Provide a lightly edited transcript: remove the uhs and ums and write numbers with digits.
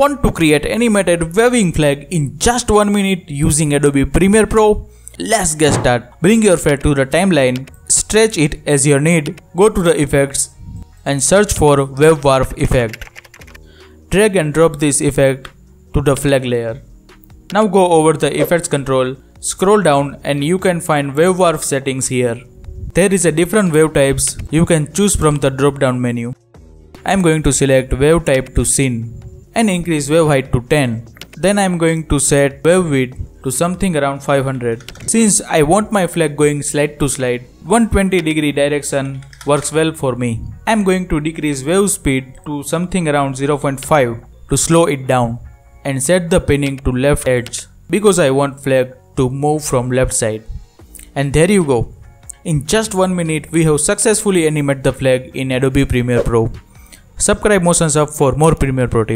want to create animated waving flag in just 1 minute using Adobe Premiere Pro? Let's get started. Bring your fade to the timeline, stretch it as you need, go to the effects and search for wave warp effect. Drag and drop this effect to the flag layer. Now go over the effects control, scroll down and you can find wave warp settings here. There is a different wave types you can choose from the drop down menu. I am going to select wave type to scene and increase wave height to 10. Then I am going to set wave width to something around 500. Since I want my flag going slide to slide, 120 degree direction works well for me. I am going to decrease wave speed to something around 0.5 to slow it down and set the pinning to left edge because I want flag to move from left side. And there you go. In just 1 minute we have successfully animated the flag in Adobe Premiere Pro. Subscribe Motions Up for more Premiere Pro tips.